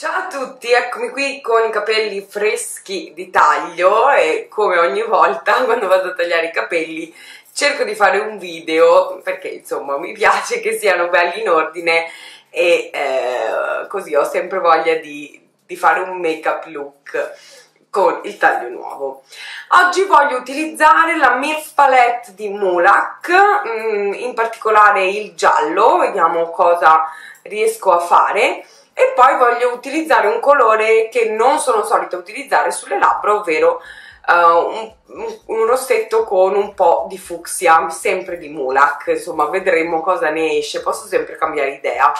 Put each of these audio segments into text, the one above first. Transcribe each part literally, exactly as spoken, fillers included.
Ciao a tutti, eccomi qui con i capelli freschi di taglio e come ogni volta quando vado a tagliare i capelli cerco di fare un video perché insomma mi piace che siano belli in ordine e eh, così ho sempre voglia di, di fare un make up look con il taglio nuovo. Oggi voglio utilizzare la MILF Palette di Mulac, in particolare il giallo, vediamo cosa riesco a fare. E poi voglio utilizzare un colore che non sono solita utilizzare sulle labbra, ovvero uh, un, un rossetto con un po' di fucsia, sempre di Mulac, insomma vedremo cosa ne esce, posso sempre cambiare idea.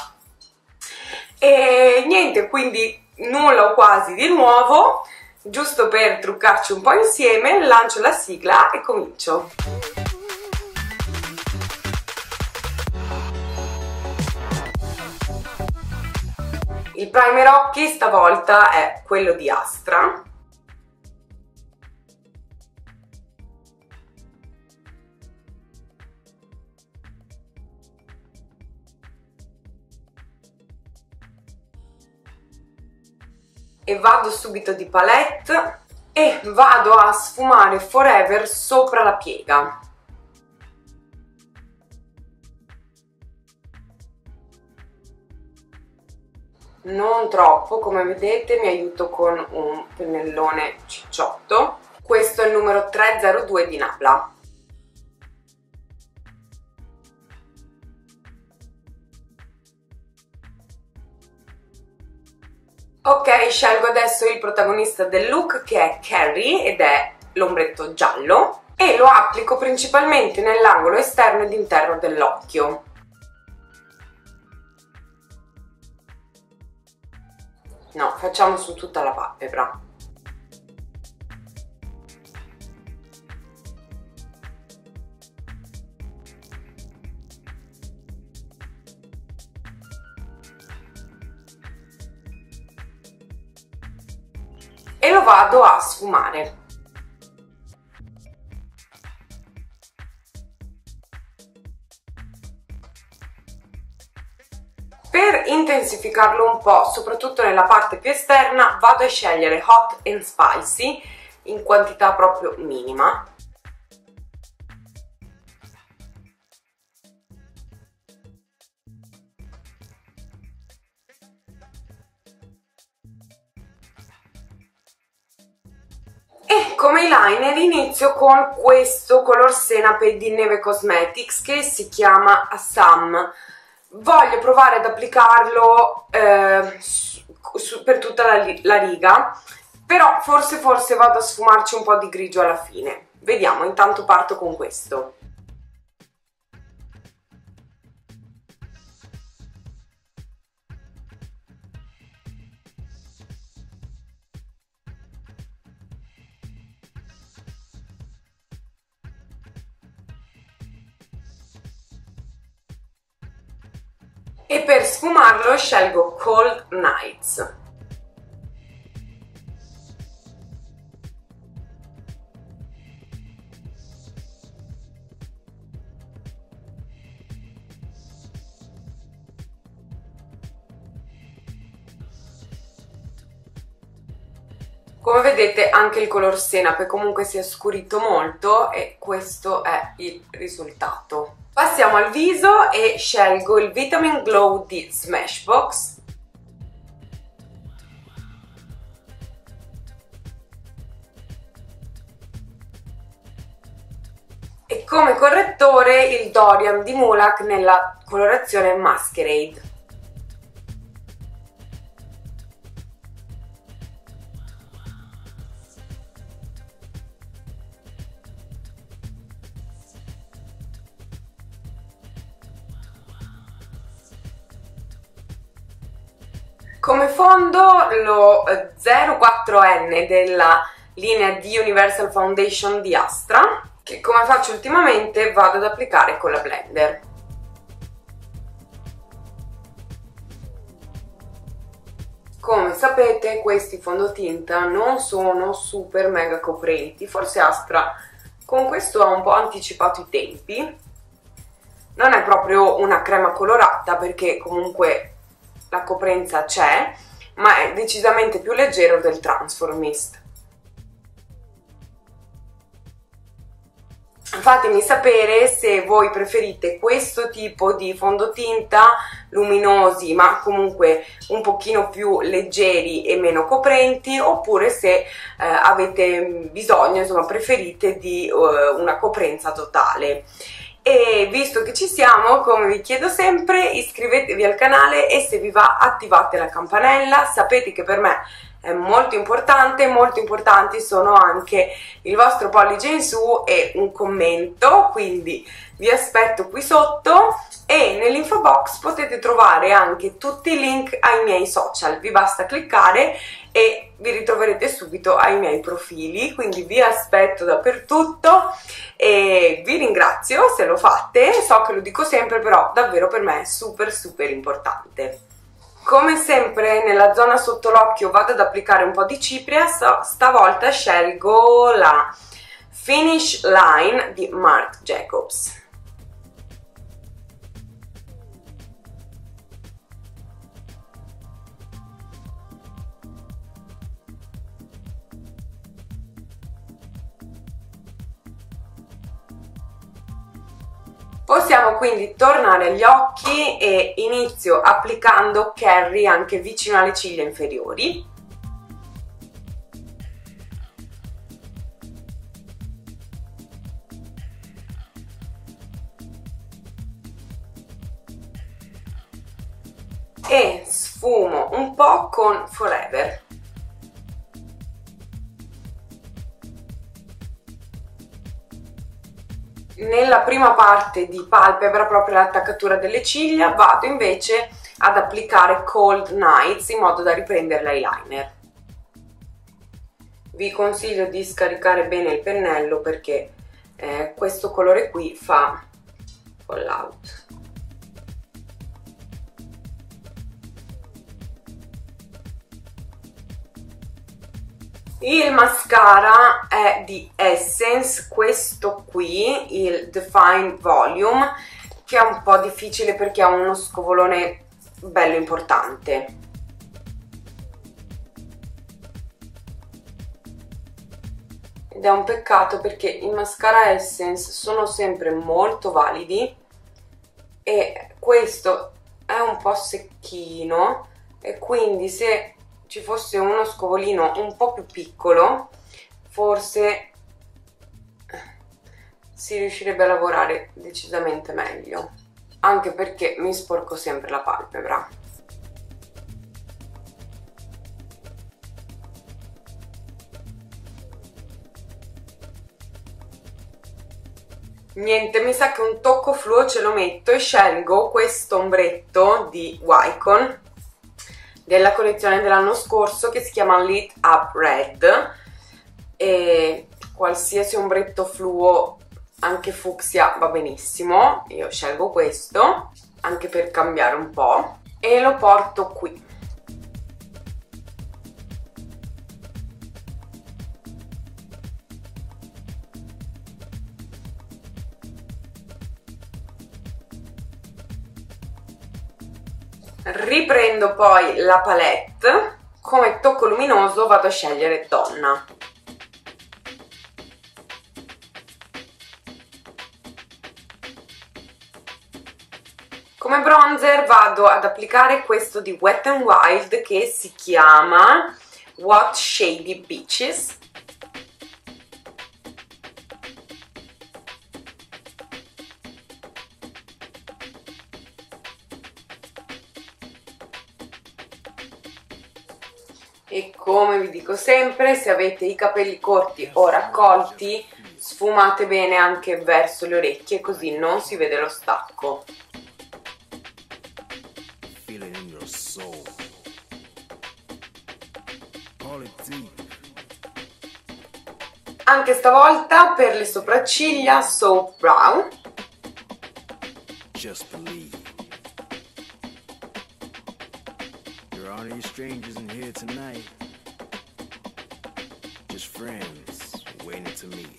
E niente, quindi nulla o quasi di nuovo, giusto per truccarci un po' insieme, lancio la sigla e comincio. Il primer occhi stavolta è quello di Astra. E vado subito di palette e vado a sfumare Forever sopra la piega. Non troppo, come vedete mi aiuto con un pennellone cicciotto. Questo è il numero tre zero due di Nabla. Ok, scelgo adesso il protagonista del look che è Carrie ed è l'ombretto giallo e lo applico principalmente nell'angolo esterno ed interno dell'occhio. No, facciamo su tutta la palpebra. E lo vado a sfumare. Per intensificarlo un po', soprattutto nella parte più esterna, vado a scegliere Hot and Spicy in quantità proprio minima. E come eyeliner inizio con questo color senape di Neve Cosmetics che si chiama Asam. Voglio provare ad applicarlo eh, su, su, per tutta la, la riga, però forse forse vado a sfumarci un po' di grigio alla fine. Vediamo, intanto parto con questo. E per sfumarlo scelgo Cold Nights. Come vedete anche il color senape comunque si è scurito molto e questo è il risultato. Passiamo al viso e scelgo il Vitamin Glow di Smashbox. E come correttore il Dorian di Mulac nella colorazione Masquerade. Come fondo lo zero quattro N della linea di Universal Foundation di Astra, che come faccio ultimamente vado ad applicare con la blender. Come sapete questi fondotinta non sono super mega coprenti, forse Astra con questo ha un po' anticipato i tempi. Non è proprio una crema colorata perché comunque la coprenza c'è, ma è decisamente più leggero del Transformist. Fatemi sapere se voi preferite questo tipo di fondotinta luminosi ma comunque un pochino più leggeri e meno coprenti, oppure se eh, avete bisogno, insomma preferite di uh, una coprenza totale. E visto che ci siamo, come vi chiedo sempre, iscrivetevi al canale e se vi va attivate la campanella. Sapete che per me è molto importante, molto importanti sono anche il vostro pollice in su e un commento, quindi vi aspetto qui sotto e nell'info box potete trovare anche tutti i link ai miei social, vi basta cliccare e vi ritroverete subito ai miei profili, quindi vi aspetto dappertutto e vi ringrazio se lo fate, so che lo dico sempre però davvero per me è super super importante. Come sempre nella zona sotto l'occhio vado ad applicare un po' di cipria, stavolta scelgo la Finish Line di Marc Jacobs. Possiamo quindi tornare agli occhi e inizio applicando Carry anche vicino alle ciglia inferiori. E sfumo un po' con Forever. Nella prima parte di palpebra, proprio l'attaccatura delle ciglia, vado invece ad applicare Cold Nights in modo da riprendere l'eyeliner. Vi consiglio di scaricare bene il pennello perché eh, questo colore qui fa fallout. Il mascara è di Essence, questo qui, il Define Volume, che è un po' difficile perché ha uno scovolone bello importante. Ed è un peccato perché i mascara Essence sono sempre molto validi e questo è un po' secchino e quindi se ci fosse uno scovolino un po' più piccolo forse si riuscirebbe a lavorare decisamente meglio, anche perché mi sporco sempre la palpebra. Niente, mi sa che un tocco fluo ce lo metto e scelgo questo ombretto di Wicon della collezione dell'anno scorso che si chiama Lit Up Red, e qualsiasi ombretto fluo, anche fucsia, va benissimo. Io scelgo questo anche per cambiare un po' e lo porto qui. Riprendo poi la palette, come tocco luminoso vado a scegliere Donna. Come bronzer vado ad applicare questo di Wet n Wild che si chiama What Shady Beaches. E come vi dico sempre, se avete i capelli corti o raccolti, sfumate bene anche verso le orecchie, così non si vede lo stacco. Anche stavolta per le sopracciglia, Soap Brown. Just believe. Strangers in here tonight, just friends waiting to meet.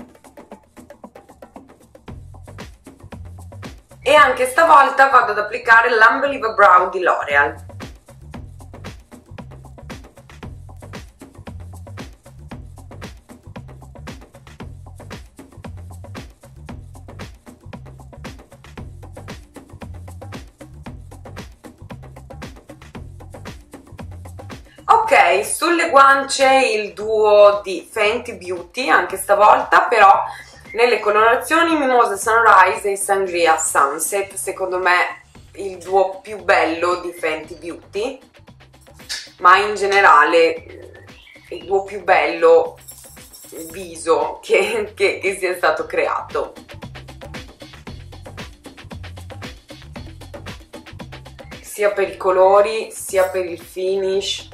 E anche stavolta vado ad applicare l'Unbelievable Brow di L'Oréal. Ok, sulle guance il duo di Fenty Beauty, anche stavolta però nelle colorazioni Mimosa Sunrise e Sangria Sunset, secondo me il duo più bello di Fenty Beauty, ma in generale il duo più bello viso che, che, che sia stato creato. Sia per i colori, sia per il finish.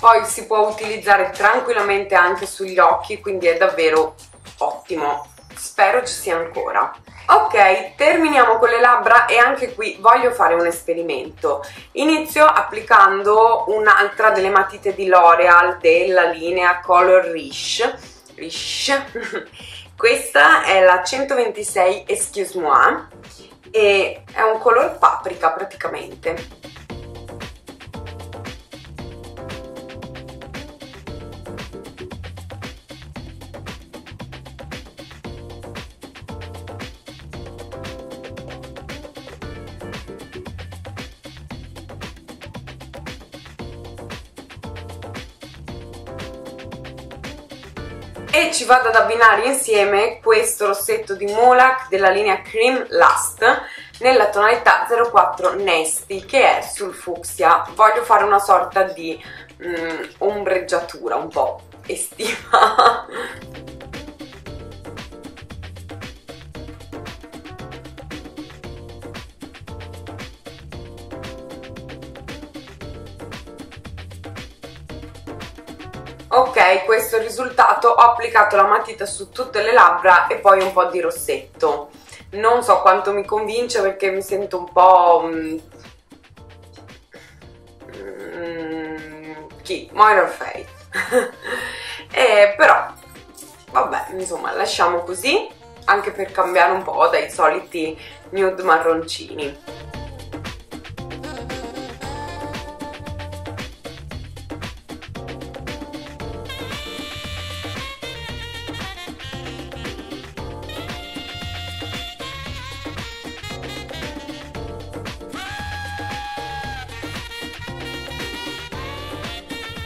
Poi si può utilizzare tranquillamente anche sugli occhi, quindi è davvero ottimo. Spero ci sia ancora. Ok, terminiamo con le labbra e anche qui voglio fare un esperimento. Inizio applicando un'altra delle matite di L'Oréal della linea Color Riche. Questa è la centoventisei Excuse Moi e è un color paprika praticamente. E ci vado ad abbinare insieme questo rossetto di Mulac della linea Cream Lust nella tonalità zero quattro Nasty, che è sul fucsia. Voglio fare una sorta di mm, ombreggiatura un po' estiva. Ok, questo è il risultato. Ho applicato la matita su tutte le labbra e poi un po' di rossetto. Non so quanto mi convince perché mi sento un po' mm... chi? Moira Faith. E però vabbè, insomma, lasciamo così, anche per cambiare un po' dai soliti nude marroncini.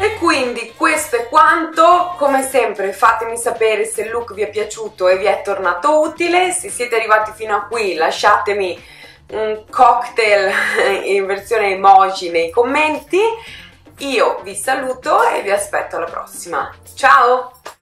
E quindi questo è quanto. Come sempre fatemi sapere se il look vi è piaciuto e vi è tornato utile. Se siete arrivati fino a qui lasciatemi un cocktail in versione emoji nei commenti. Io vi saluto e vi aspetto alla prossima. Ciao!